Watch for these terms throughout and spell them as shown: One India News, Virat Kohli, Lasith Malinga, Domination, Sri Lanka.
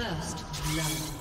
First love.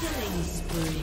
Killing spree.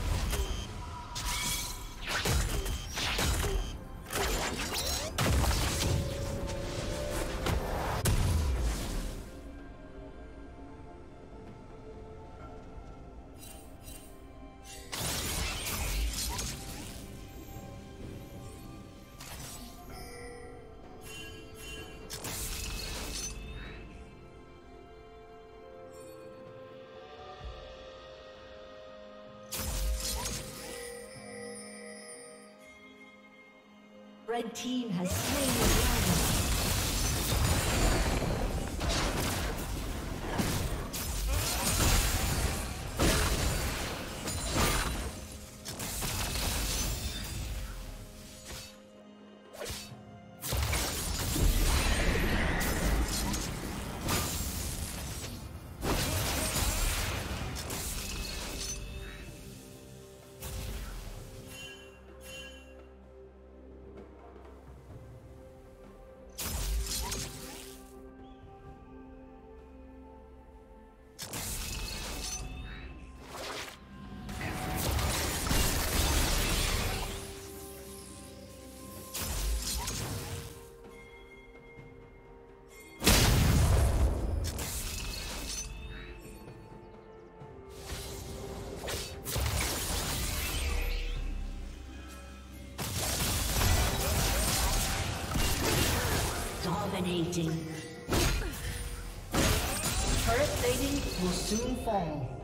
Red team has slain the dragon. Dominating. Turret plating will soon fall.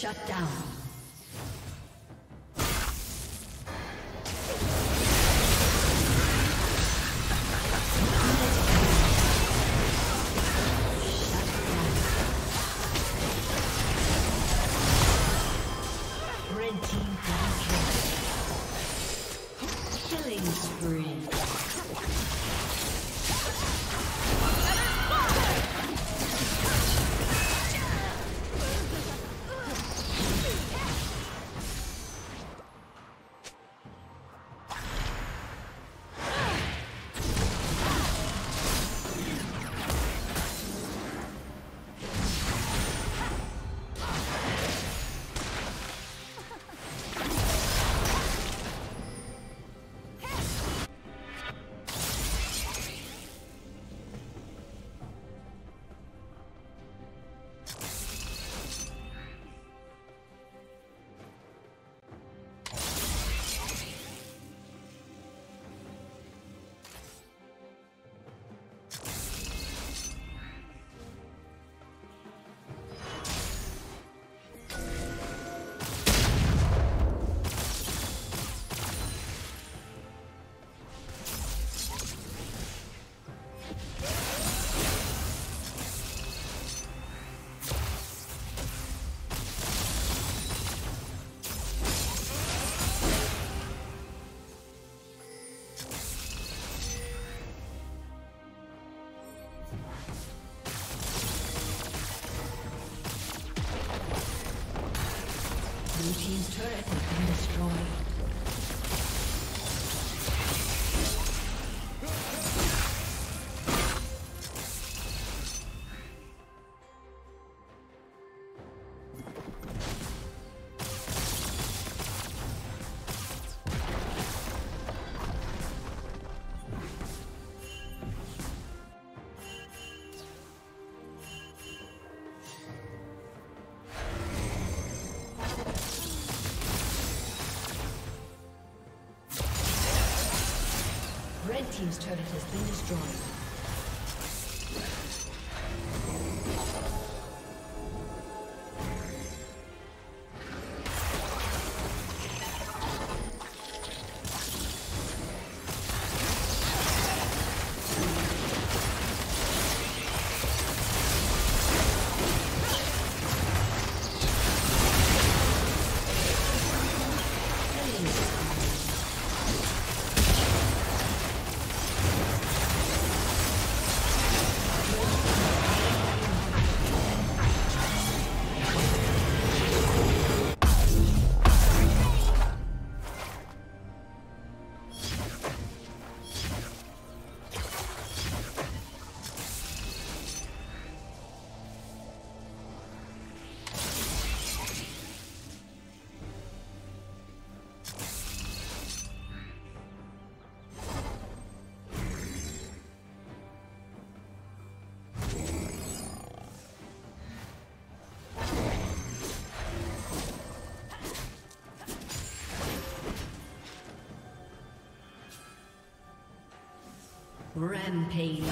Shut down. Blue team's turret has been destroyed. Red team's turret has been destroyed. Rampage.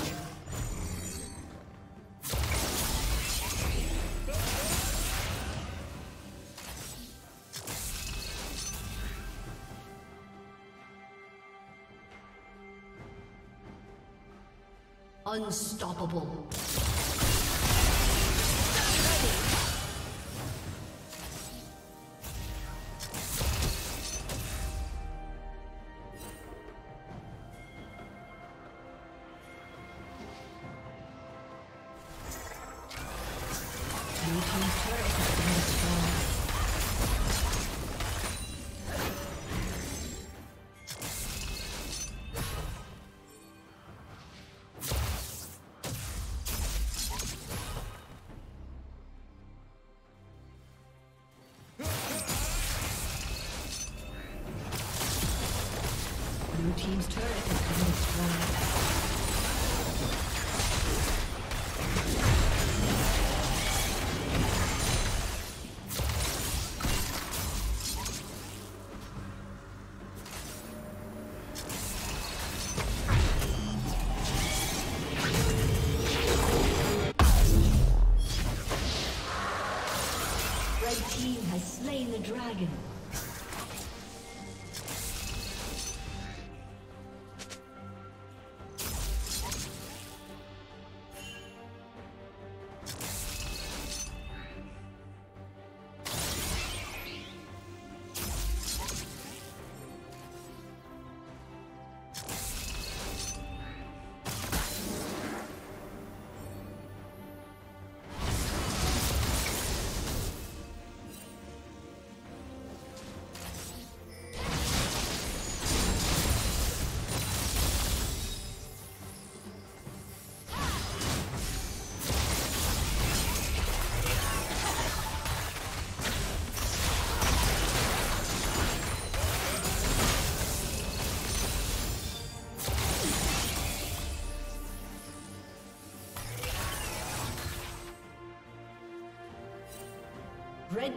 Unstoppable. Team's turret has been destroyed. Red team has slain the dragon. Red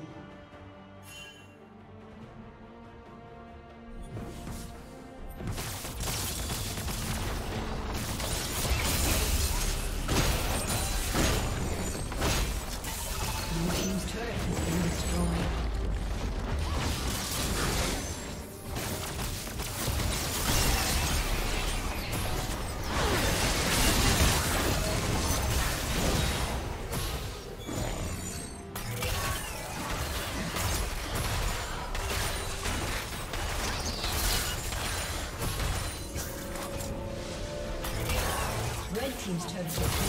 Team's turret has been destroyed.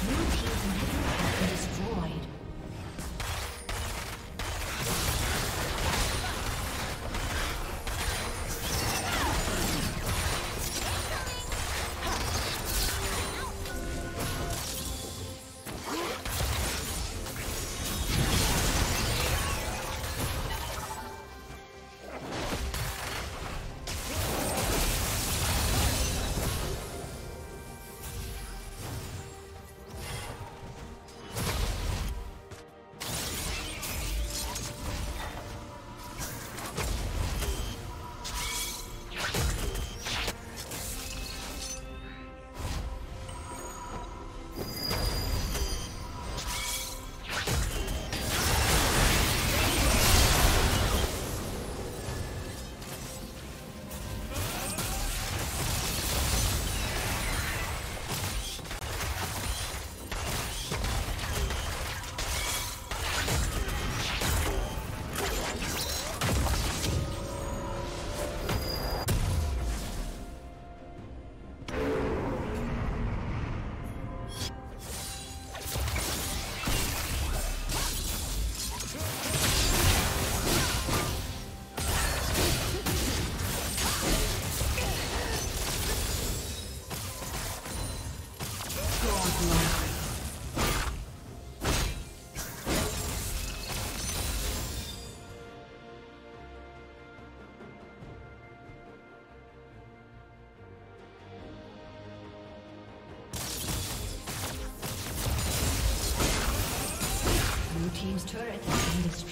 Blue team's turret has been destroyed. Blue team's inhibitor has been destroyed.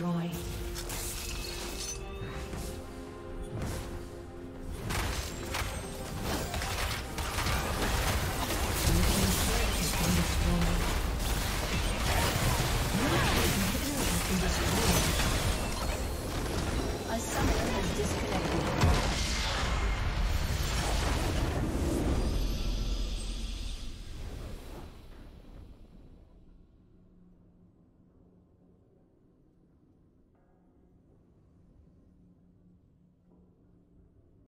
destroyed. A summoner has disconnected.